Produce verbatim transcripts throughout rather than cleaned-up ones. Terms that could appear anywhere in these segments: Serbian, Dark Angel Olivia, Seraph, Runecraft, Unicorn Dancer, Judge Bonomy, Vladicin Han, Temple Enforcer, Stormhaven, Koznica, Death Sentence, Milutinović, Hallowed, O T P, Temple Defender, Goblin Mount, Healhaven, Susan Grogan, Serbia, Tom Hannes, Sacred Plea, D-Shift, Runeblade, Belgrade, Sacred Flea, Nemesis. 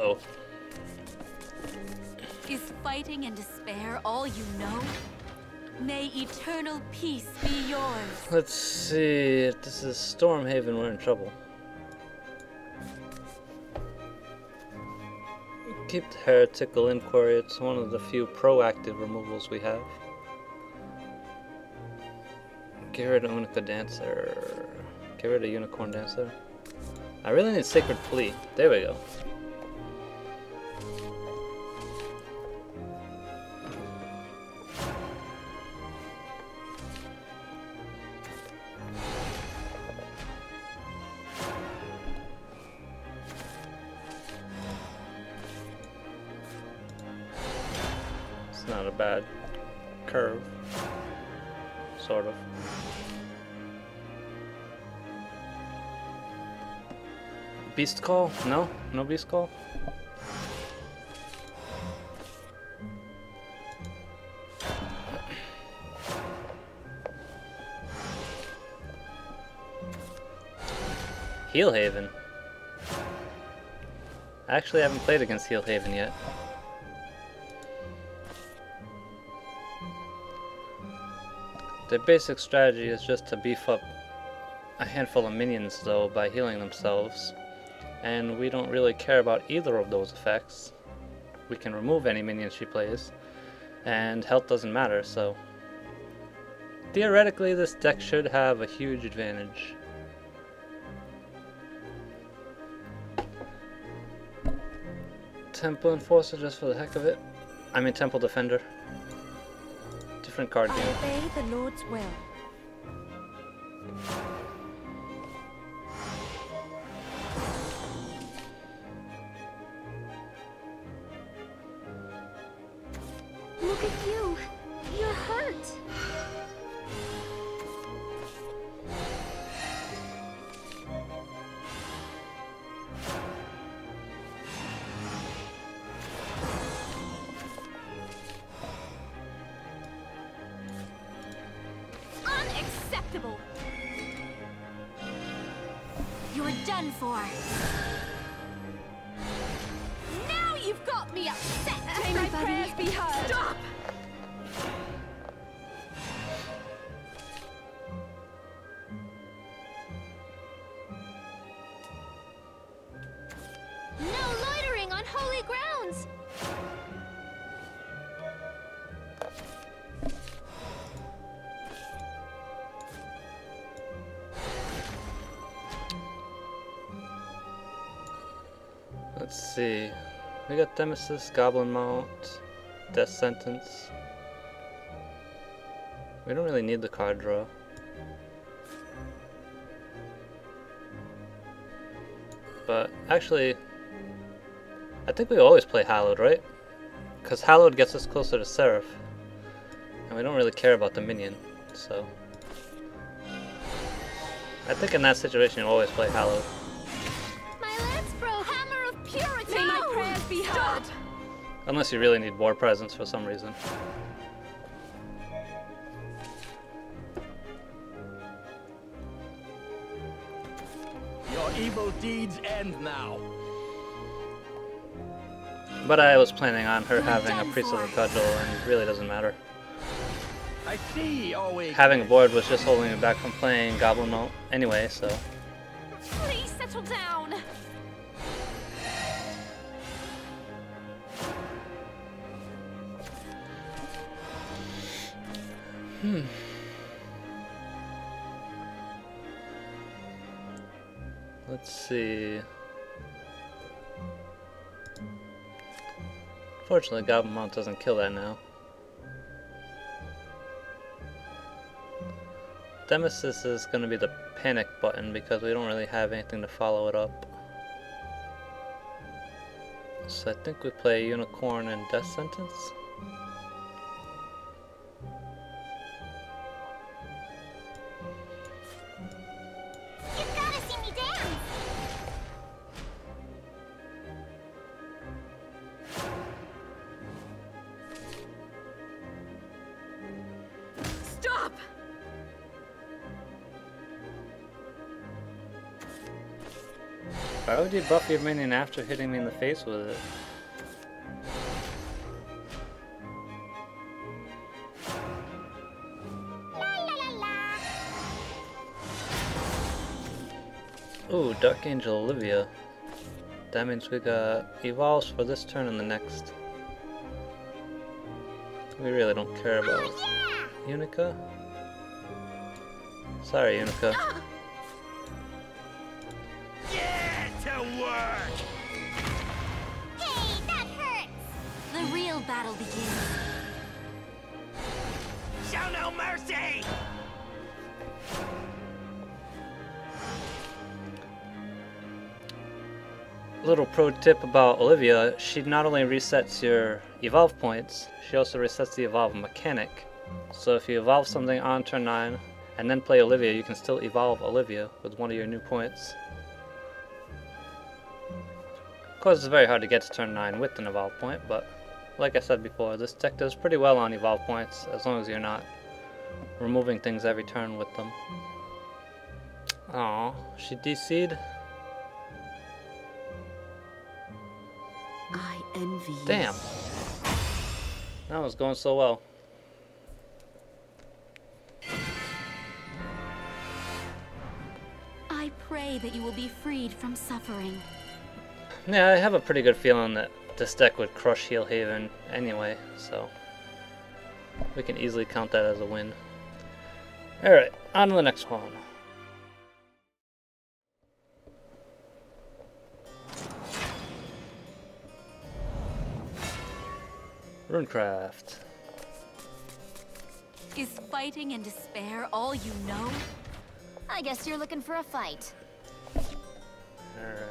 Uh-oh. Is fighting and despair all you know? May eternal peace be yours. Let's see. If this is Stormhaven, we're in trouble. Keep the heretical inquiry. It's one of the few proactive removals we have. Get rid of Unicorn Dancer. Get rid of Unicorn Dancer. I really need Sacred Flea. There we go. Not a bad curve, sort of. Beast call? No, no beast call. Healhaven. I actually haven't played against Healhaven yet. Their basic strategy is just to beef up a handful of minions though by healing themselves, and we don't really care about either of those effects. We can remove any minions she plays, and health doesn't matter, so theoretically this deck should have a huge advantage. Temple Enforcer just for the heck of it. I mean Temple Defender. Different card game. I obey the Lord's will. Look at you. You're hurt. You're done for. Now you've got me upset. May my prayers be heard. Stop. No loitering on holy grounds. Let's see, we got Nemesis, Goblin Mount, Death Sentence. We don't really need the card draw. But actually, I think we always play Hallowed, right? Because Hallowed gets us closer to Seraph. And we don't really care about the minion, so. I think in that situation you always play Hallowed. Unless you really need more presents for some reason. Your evil deeds end now. But I was planning on her having a Priest of the Cudgel, and it really doesn't matter. I see. Always having a board was just holding me back from playing Goblin Mount anyway, so. Please settle down. Hmm. Let's see. Fortunately, Goblin Mount doesn't kill that now. Nemesis is going to be the panic button because we don't really have anything to follow it up. So I think we play Unicorn and Death Sentence. Why would you buff your minion after hitting me in the face with it? Ooh, Dark Angel Olivia. That means we got evolves for this turn and the next. We really don't care about it. Oh, yeah. Unica? Sorry, Unica. Oh. Get to work! Hey, that hurts! The real battle begins. Show no mercy! Little pro tip about Olivia, she not only resets your evolve points, she also resets the evolve mechanic. So if you evolve something on turn nine and then play Olivia, you can still evolve Olivia with one of your new points. Of course it's very hard to get to turn nine with an evolve point, but like I said before, this deck does pretty well on evolve points as long as you're not removing things every turn with them. Aww, she D C'd. I envy you. Damn. That was going so well. I pray that you will be freed from suffering. Yeah, I have a pretty good feeling that this deck would crush Healhaven anyway, so we can easily count that as a win. Alright, on to the next one. Runecraft. Is fighting and despair all you know? I guess you're looking for a fight. Alright.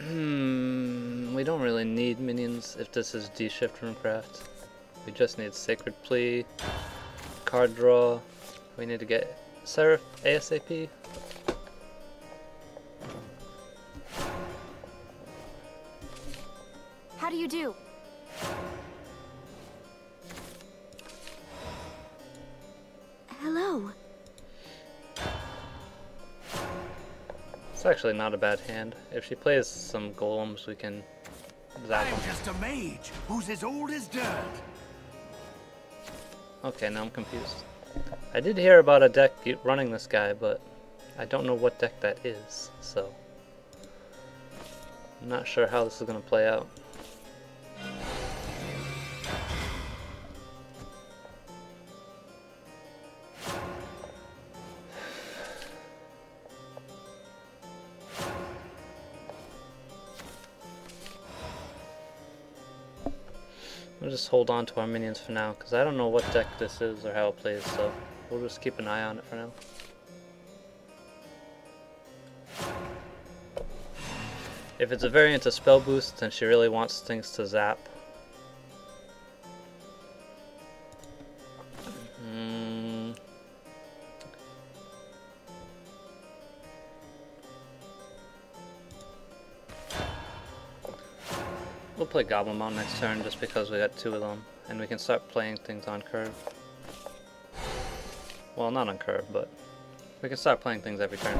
Hmm. We don't really need minions if this is D-Shift Runecraft. We just need Sacred Plea, card draw. We need to get Seraph ASAP. How do you do? Hello. It's actually not a bad hand. If she plays some golems, we can zap them. I'm just a mage who's as old as dirt. Okay, now I'm confused. I did hear about a deck running this guy, but I don't know what deck that is, so I'm not sure how this is gonna play out. We'll just hold on to our minions for now, because I don't know what deck this is or how it plays, so we'll just keep an eye on it for now. If it's a variant of spell boost, then she really wants things to zap. Mm. We'll play Goblin Mount next turn just because we got two of them, and we can start playing things on curve. Well, not on curve, but we can start playing things every turn.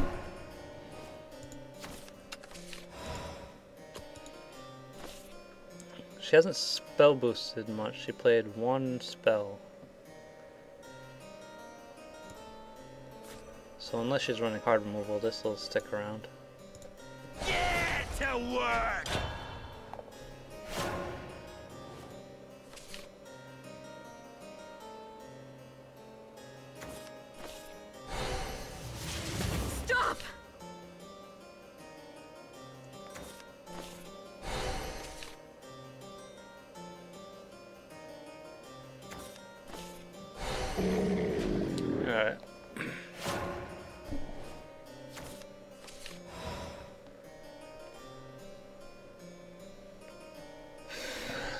She hasn't spell boosted much, she played one spell. So unless she's running card removal, this will stick around. Get to work! Alright.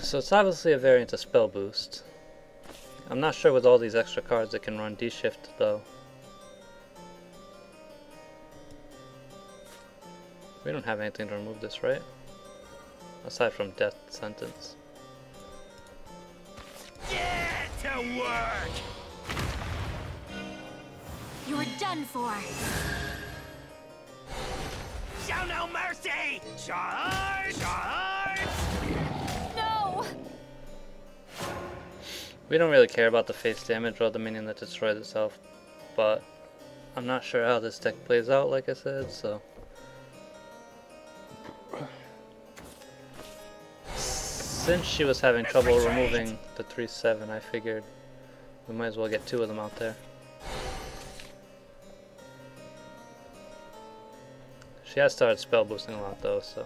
So it's obviously a variant of spell boost. I'm not sure with all these extra cards that can run D-Shift though. We don't have anything to remove this, right? Aside from Death Sentence. Get to work! You're done for! Show no mercy! Charge! Charge! No! We don't really care about the face damage or the minion that destroys itself, but I'm not sure how this deck plays out, like I said, so... Since she was having trouble removing the three seven, I figured we might as well get two of them out there. She has started spell boosting a lot though, so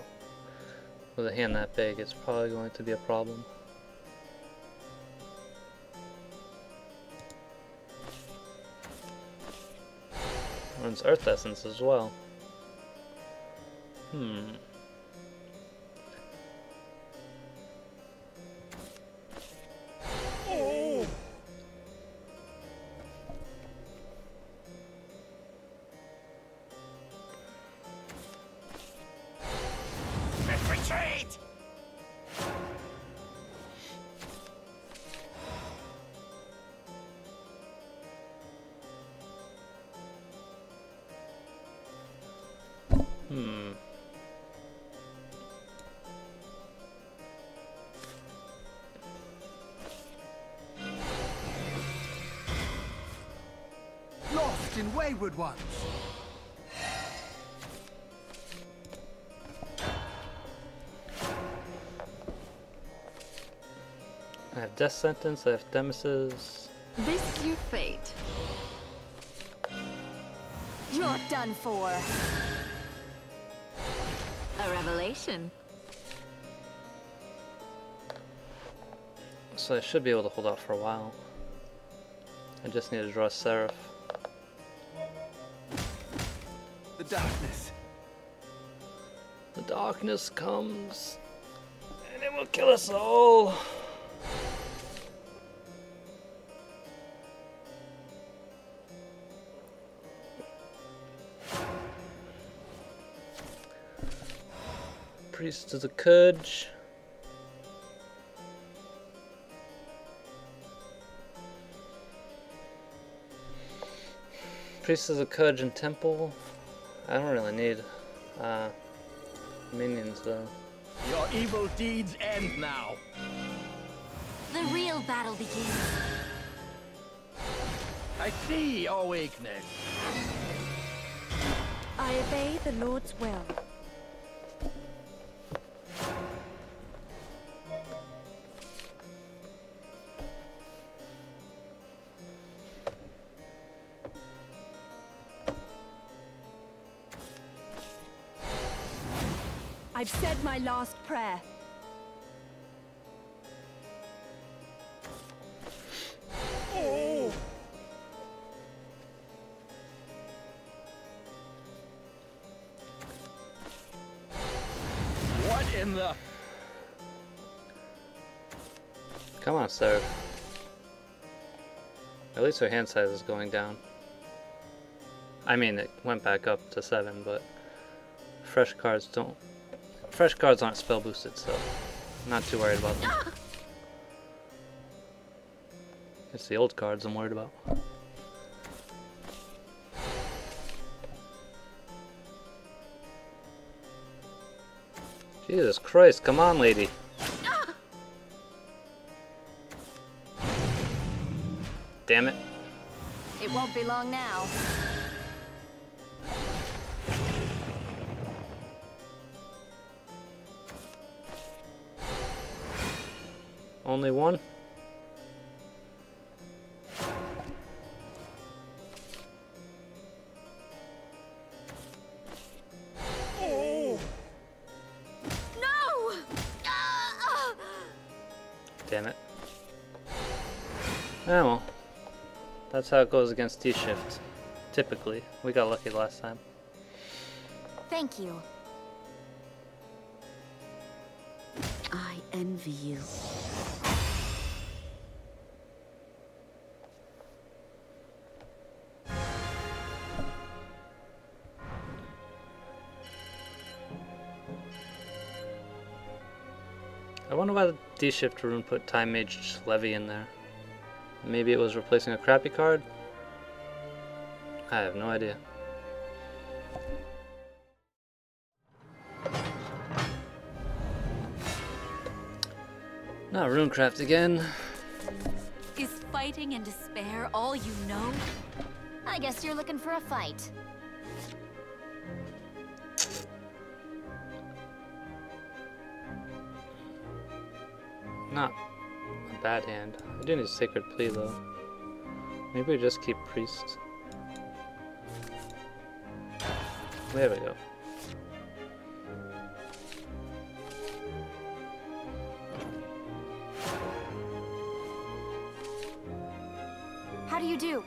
with a hand that big, it's probably going to be a problem. Runs Earth Essence as well. Hmm. Hmm. Lost in wayward ones. I have Death Sentence, I have Nemesis. This you fate. You're done for. A revelation. So I should be able to hold out for a while. I just need to draw a Seraph. The darkness. The darkness comes, and it will kill us all. Priest to the Kudge. Priest to the Kudge and Temple. I don't really need uh, minions though. Your evil deeds end now. The real battle begins. I see your weakness. I obey the Lord's will. I've said my last prayer. Oh. What in the... Come on, sir. At least her hand size is going down. I mean, it went back up to seven, but fresh cards don't... Fresh cards aren't spell boosted, so I'm not too worried about them. It's the old cards I'm worried about. Jesus Christ, come on, lady. Damn it. It won't be long now. Only one? Oh. No! Damn it. Oh well. That's how it goes against D-Shift. Typically. We got lucky last time. Thank you. I envy you. I wonder why the D-Shift rune put Time Mage Levy in there. Maybe it was replacing a crappy card? I have no idea. Not Runecraft again. Is fighting and despair all you know? I guess you're looking for a fight. Not a bad hand. I do need a Sacred Plea though. Maybe we just keep Priest. There we go. How do you do?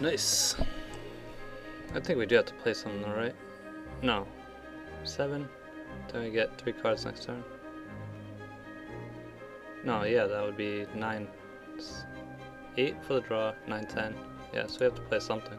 Nice. I think we do have to play something though, right? No. Seven? Then we get three cards next turn. No, yeah, that would be nine. Eight for the draw, nine, ten. Yeah, so we have to play something.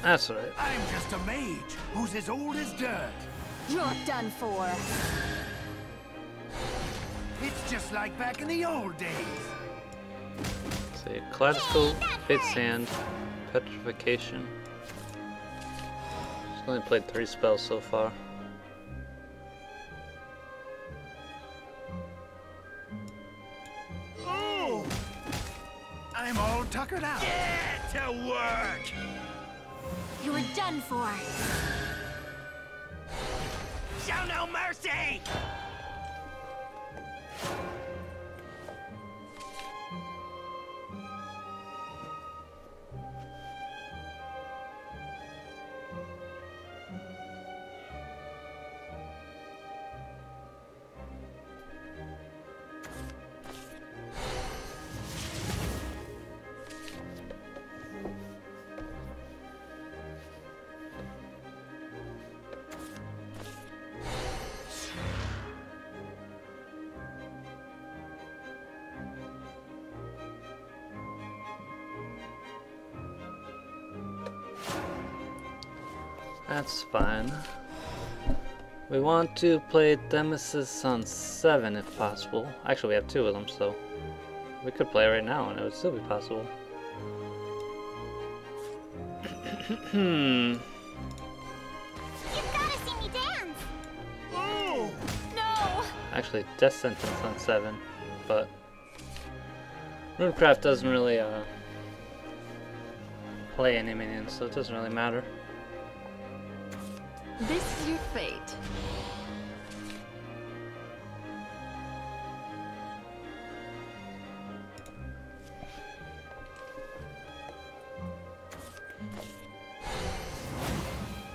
That's right. I'm just a mage who's as old as dirt. You're done for. It's just like back in the old days. Say Kaleidoscope, Fate Sand, Petrification. She's only played three spells so far. Oh! I'm all tuckered out. Get to work! You were done for. Show no mercy. That's fine. We want to play Nemesis on seven if possible. Actually, we have two of them, so we could play right now and it would still be possible. Hmm. You've gotta see me dance. Oh. No. Actually, Death Sentence on seven, but Runecraft doesn't really uh, play any minions, so it doesn't really matter. This is your fate.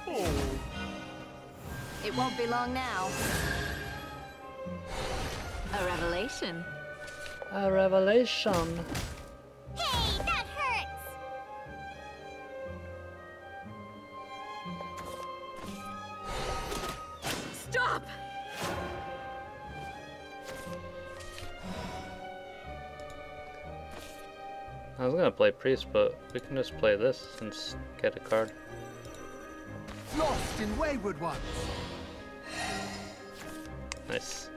Oh. It won't be long now. A revelation. A revelation. I was gonna play Priest, but we can just play this and get a card. Lost in wayward ones. Nice.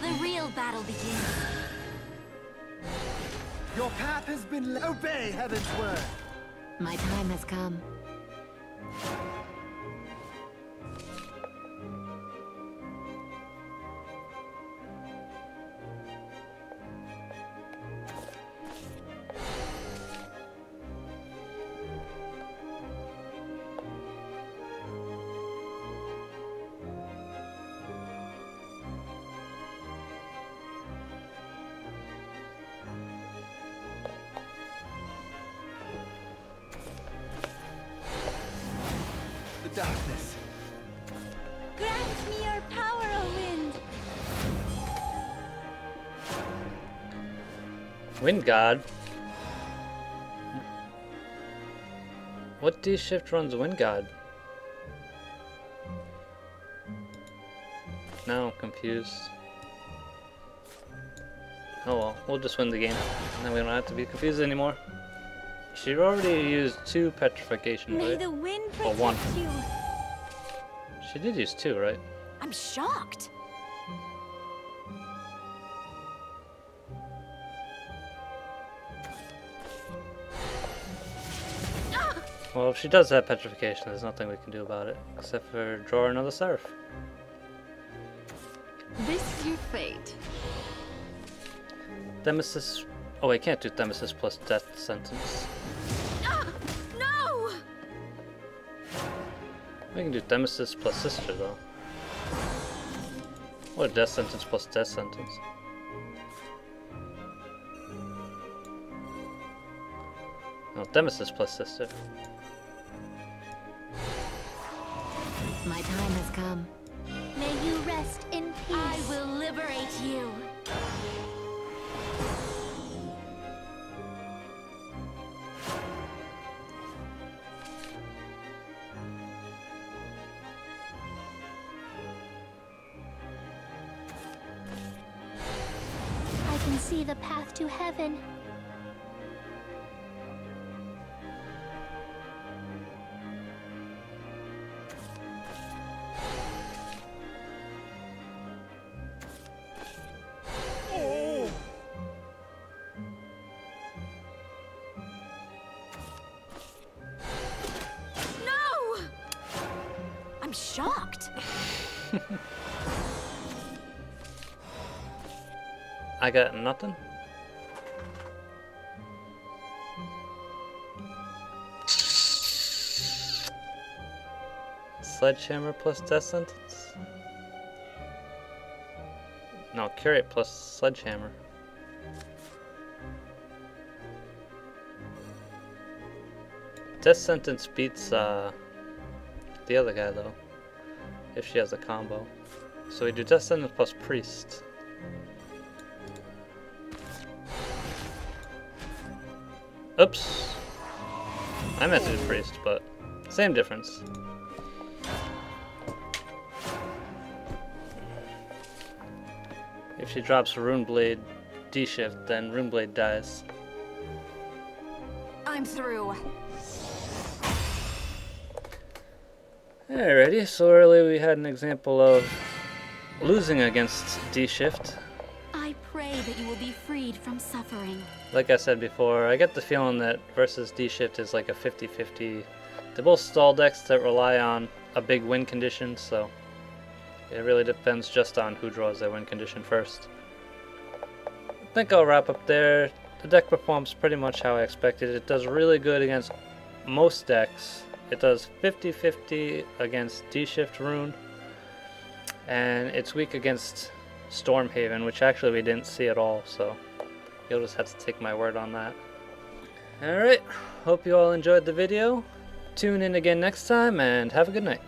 The real battle begins. Your path has been... Obey Heaven's word! My time has come. Darkness. Grant me your power, O wind. Wind god. What D-Shift runs wind god? Now I'm confused. Oh well, we'll just win the game. Then we don't have to be confused anymore. She already used two petrification, right? May the wind protect one. You. She did use two, right? I'm shocked. Well, if she does have petrification, there's nothing we can do about it except for draw another Seraph. This is your fate. Nemesis. Oh, I can't do Nemesis plus Death Sentence. No! We can do Nemesis plus Sister, though. Or Death Sentence plus Death Sentence. No, Nemesis plus Sister. My time has come. May you rest in peace. I will liberate you. See the path to heaven. Oh. No! I'm shocked. I got nothing. Sledgehammer plus Death Sentence? No, Curate plus Sledgehammer. Death Sentence beats uh, the other guy though, if she has a combo. So we do Death Sentence plus Priest. Oops, I meant to do Priest, but same difference. If she drops Runeblade D-Shift, then Runeblade dies. I'm through. Alrighty, so early we had an example of losing against D-Shift. That you will be freed from suffering. Like I said before, I get the feeling that versus D-Shift is like a fifty fifty. They're both stall decks that rely on a big win condition, so it really depends just on who draws their win condition first. I think I'll wrap up there. The deck performs pretty much how I expected. It does really good against most decks. It does fifty fifty against D-Shift Rune, and it's weak against Stormhaven, which actually we didn't see at all, so you'll just have to take my word on that. Alright, hope you all enjoyed the video. Tune in again next time, and have a good night.